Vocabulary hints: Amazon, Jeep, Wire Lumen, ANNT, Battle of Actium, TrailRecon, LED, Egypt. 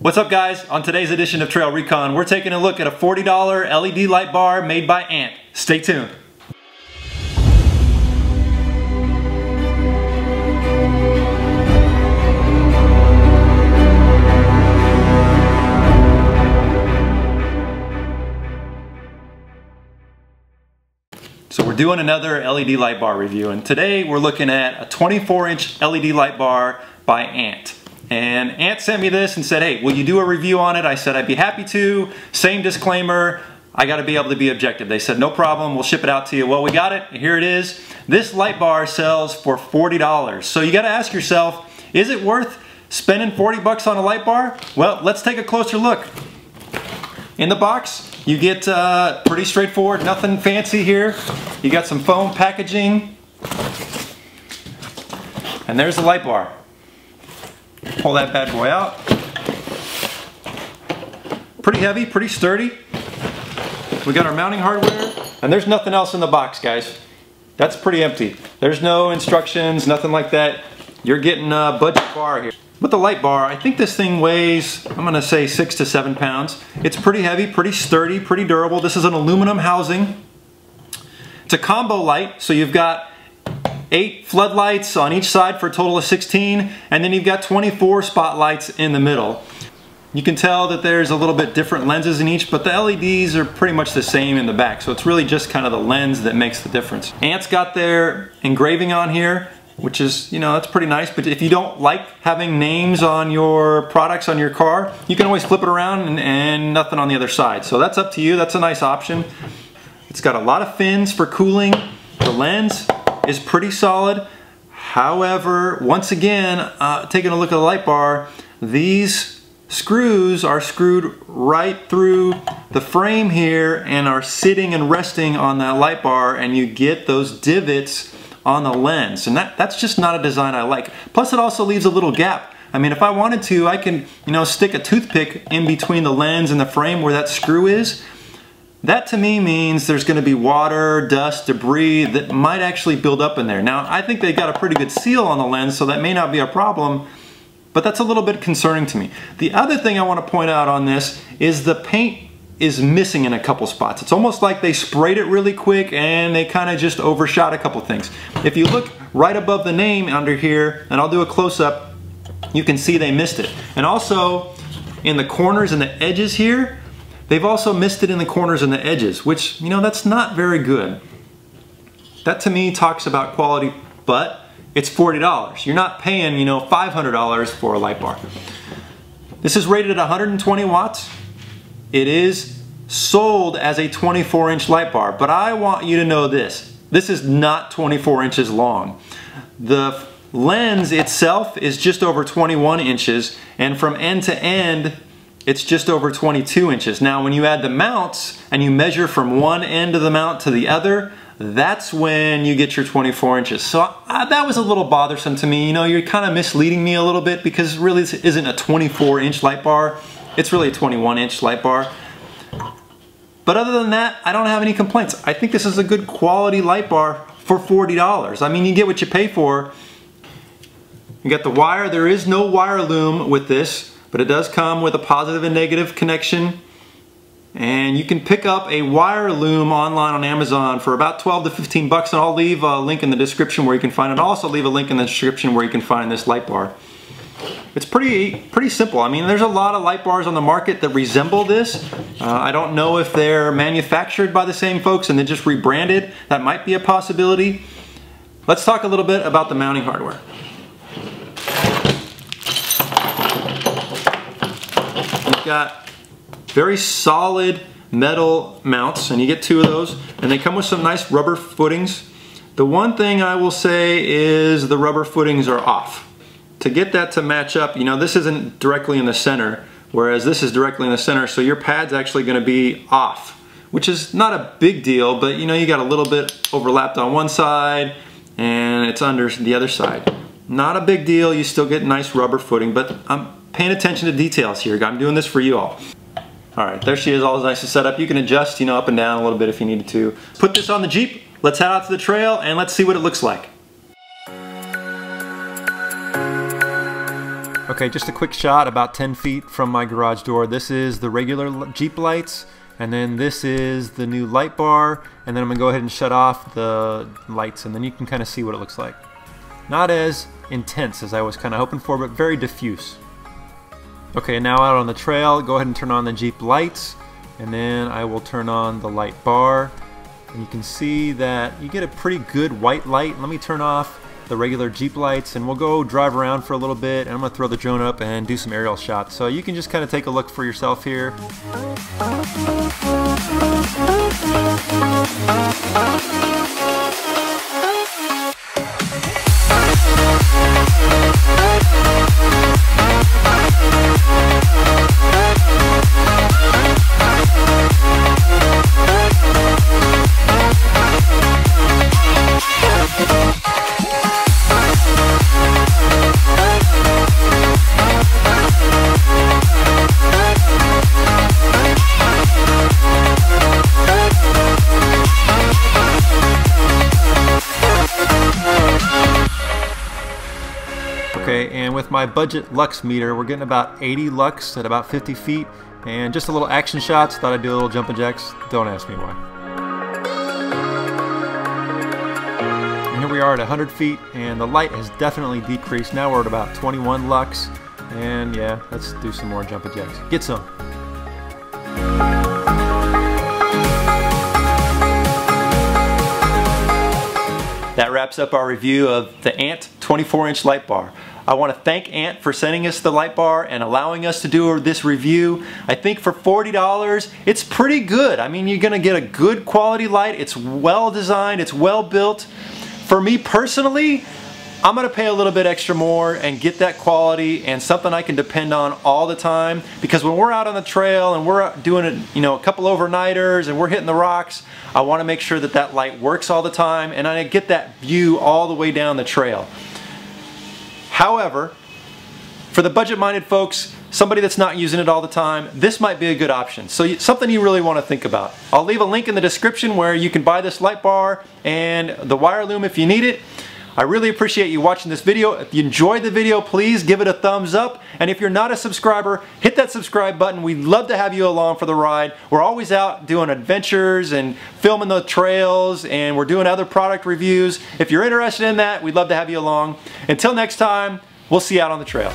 What's up guys? On today's edition of Trail Recon, we're taking a look at a $40 LED light bar made by ANNT. Stay tuned. So we're doing another LED light bar review, and today we're looking at a 24-inch LED light bar by ANNT. And ANNT sent me this and said, hey, will you do a review on it? I said, I'd be happy to. Same disclaimer, I gotta be able to be objective. They said, no problem, we'll ship it out to you. Well, we got it, here it is. This light bar sells for $40. So you gotta ask yourself, is it worth spending 40 bucks on a light bar? Well, let's take a closer look. In the box, you get pretty straightforward, nothing fancy here. You got some foam packaging. And there's the light bar. Pull that bad boy out. Pretty heavy, pretty sturdy. We got our mounting hardware, and there's nothing else in the box, guys. That's pretty empty. There's no instructions, nothing like that. You're getting a budget bar here. With the light bar, I think this thing weighs, I'm gonna say 6 to 7 pounds. It's pretty heavy, pretty sturdy, pretty durable. This is an aluminum housing. It's a combo light, so you've got 8 floodlights on each side for a total of 16, and then you've got 24 spotlights in the middle. You can tell that there's a little bit different lenses in each, but the LEDs are pretty much the same in the back, so it's really just kind of the lens that makes the difference. ANNT's got their engraving on here, which is, you know, that's pretty nice, but if you don't like having names on your products on your car, you can always flip it around and nothing on the other side. So that's up to you, that's a nice option. It's got a lot of fins for cooling. The lens is pretty solid. However, once again, taking a look at the light bar, these screws are screwed right through the frame here and are sitting and resting on that light bar, and you get those divots on the lens, and that's just not a design I like. Plus it also leaves a little gap. I mean, if I wanted to, I can, you know, stick a toothpick in between the lens and the frame where that screw is. That to me means there's going to be water, dust, debris that might actually build up in there. Now, I think they got a pretty good seal on the lens, so that may not be a problem, but that's a little bit concerning to me. The other thing I want to point out on this is the paint is missing in a couple spots. It's almost like they sprayed it really quick and they kind of just overshot a couple things. If you look right above the name under here, and I'll do a close-up, you can see they missed it. And also, in the corners and the edges here, they've also missed it in the corners and the edges, which, you know, that's not very good. That to me talks about quality, but it's $40. You're not paying, you know, $500 for a light bar. This is rated at 120 watts. It is sold as a 24-inch light bar, but I want you to know this. This is not 24 inches long. The lens itself is just over 21 inches, and from end to end, it's just over 22 inches. Now, when you add the mounts and you measure from one end of the mount to the other, that's when you get your 24 inches. So that was a little bothersome to me. You know, you're kind of misleading me a little bit, because really this isn't a 24-inch light bar. It's really a 21-inch light bar. But other than that, I don't have any complaints. I think this is a good quality light bar for $40. I mean, you get what you pay for. You got the wire. There is no wire loom with this, but it does come with a positive and negative connection, and you can pick up a wire loom online on Amazon for about 12 to 15 bucks, and I'll leave a link in the description where you can find it. I'll also leave a link in the description where you can find this light bar. It's pretty simple. I mean, there's a lot of light bars on the market that resemble this. I don't know if they're manufactured by the same folks and they just rebranded. That might be a possibility. Let's talk a little bit about the mounting hardware. Got very solid metal mounts, and you get 2 of those, and they come with some nice rubber footings. The one thing I will say is the rubber footings are off. To get that to match up, you know, this isn't directly in the center, whereas this is directly in the center, so your pad's actually going to be off, which is not a big deal, but you know, you got a little bit overlapped on one side and it's under the other side. Not a big deal, you still get nice rubber footing, but I'm paying attention to details here. I'm doing this for you all. All right, there she is, all nice and set up. You can adjust, you know, up and down a little bit if you needed to. Put this on the Jeep, let's head out to the trail, and let's see what it looks like. Okay, just a quick shot about 10 feet from my garage door. This is the regular Jeep lights, and then this is the new light bar, and then I'm gonna go ahead and shut off the lights, and then you can kind of see what it looks like. Not as intense as I was kind of hoping for, but very diffuse. Okay, now out on the trail, go ahead and turn on the Jeep lights, and then I will turn on the light bar, and you can see that you get a pretty good white light. Let me turn off the regular Jeep lights, and we'll go drive around for a little bit, and I'm gonna throw the drone up and do some aerial shots. So you can just kind of take a look for yourself here. Okay, and with my budget lux meter, we're getting about 80 lux at about 50 feet, and just a little action shots. Thought I'd do a little jumping jacks. Don't ask me why. And here we are at 100 feet, and the light has definitely decreased. Now we're at about 21 lux, and yeah, let's do some more jumping jacks. Get some. That wraps up our review of the ANNT 24-inch light bar. I want to thank ANNT for sending us the light bar and allowing us to do this review. I think for $40, it's pretty good. I mean, you're going to get a good quality light. It's well designed. It's well built. For me personally, I'm going to pay a little bit extra more and get that quality and something I can depend on all the time, because when we're out on the trail and we're doing it, you know, a couple overnighters and we're hitting the rocks, I want to make sure that that light works all the time and I get that view all the way down the trail. However, for the budget-minded folks, somebody that's not using it all the time, this might be a good option. So something you really want to think about. I'll leave a link in the description where you can buy this light bar and the wire loom if you need it. I really appreciate you watching this video. If you enjoyed the video, please give it a thumbs up. And if you're not a subscriber, hit that subscribe button. We'd love to have you along for the ride. We're always out doing adventures and filming the trails, and we're doing other product reviews. If you're interested in that, we'd love to have you along. Until next time, we'll see you out on the trail.